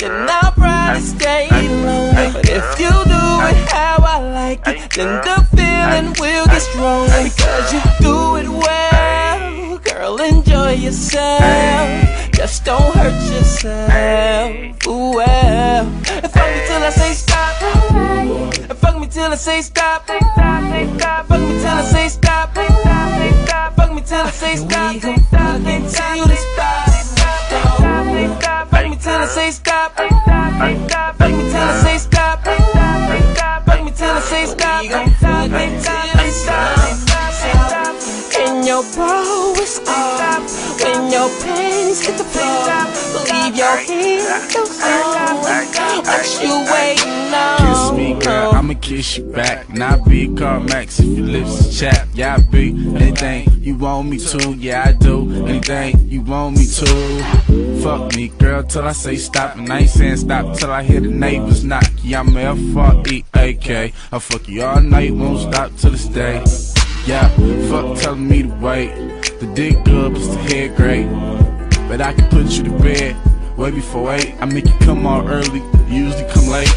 then I'll probably stay lonely. But if you do it how I like it, then the feeling will get stronger. Because you do it well, girl, enjoy yourself. Just don't hurt yourself, ooh, well. And fuck me till I say stop, and fuck me till I say stop, fuck me till I say stop, fuck me till I say stop, fuck me till I say stop, fuck me till I say stop, fuck me till I say stop, fuck me till I say stop, fuck me till I stop. And your bra is up when your panties hit the floor. Leave your hands on. What you waiting on? Kiss me, girl, I'ma kiss you back. Not be CarMax if your lips are chapped. Yeah, I be anything you want me to. Yeah, I do anything you want me to. Fuck me, girl, till I say stop. And I ain't saying stop till I hear the neighbors knock. Yeah, I'm F-R-E-A-K. I'll fuck you all night, won't stop till this day. Yeah, fuck telling me to wait. The dick good, plus the head great. But I can put you to bed way before 8. I make you come out early, you usually come late.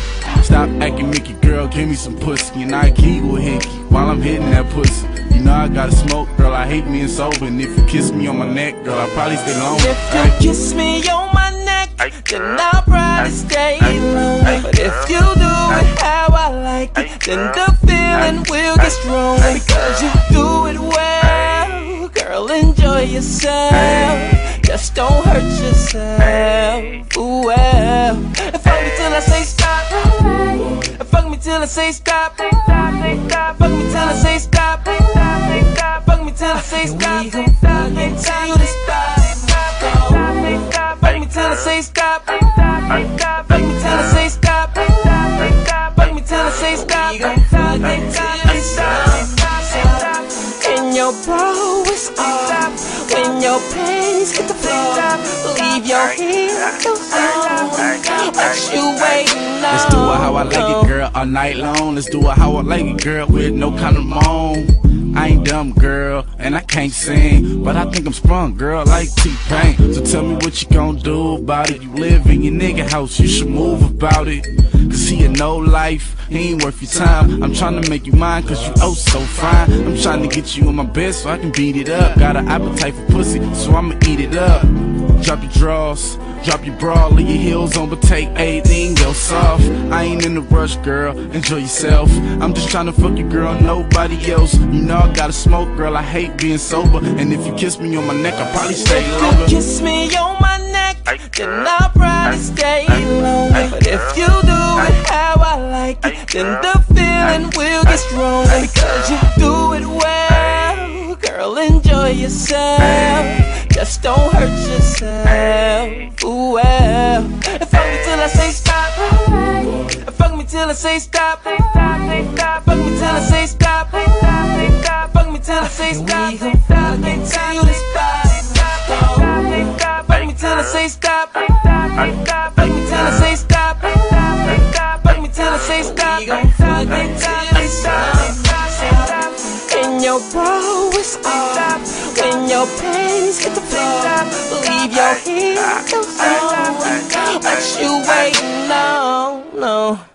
Stop acting Mickey, girl, give me some pussy. And I keep with Hickey while I'm hitting that pussy. You know I gotta smoke, girl, I hate being sober. And if you kiss me on my neck, girl, I'll probably stay lonely. If you kiss me on my neck, then I'll probably stay lonely. But if you do it how I like it, then the feeling will get stronger. Because you do it well, girl, enjoy yourself. Just don't hurt yourself, ooh, well. And fuck me till I say stop, and fuck me till I say stop, fuck me till I say stop, fuck me till I say stop, fuck me till I stop, fuck me till I say stop, fuck me till I say stop, fuck me till I say stop, fuck me till I stop. And your bra is up when your panties hit the floor. Leave your hands on. What you waiting on? Let's do it how I like it, girl, all night long. Let's do it how I like it, girl, with no condom on. I ain't dumb, girl, and I can't sing, but I think I'm sprung, girl, like T-Pain. So tell me what you gon' do about it. You live in your nigga house, you should move about it. Cause he ain't no life, he ain't worth your time. I'm tryna make you mine cause you oh so fine. I'm tryna get you in my bed so I can beat it up. Got an appetite for pussy, so I'ma eat it up. Drop your drawers, drop your bra, leave your heels on, but take everything else off. I ain't in a rush, girl, enjoy yourself. I'm just tryna fuck you, girl, nobody else. You know I gotta smoke, girl, I hate being sober. And if you kiss me on my neck, I'll probably stay longer. If you kiss me on my neck, then I'll probably stay lonely. But if you do it how I like it, then the feeling will get stronger. Because you do it well, girl, enjoy yourself. Just don't hurt yourself, ooh, well. And fuck me till I say stop, and fuck me till I say stop, fuck me till I say stop, fuck me till I say stop, fuck me till I stop, fuck me till I say stop, fuck me till I say stop, say stop, fuck me till I stop. And your bra is up when your panties hit the floor. Leave your hands on. What you waiting on? No.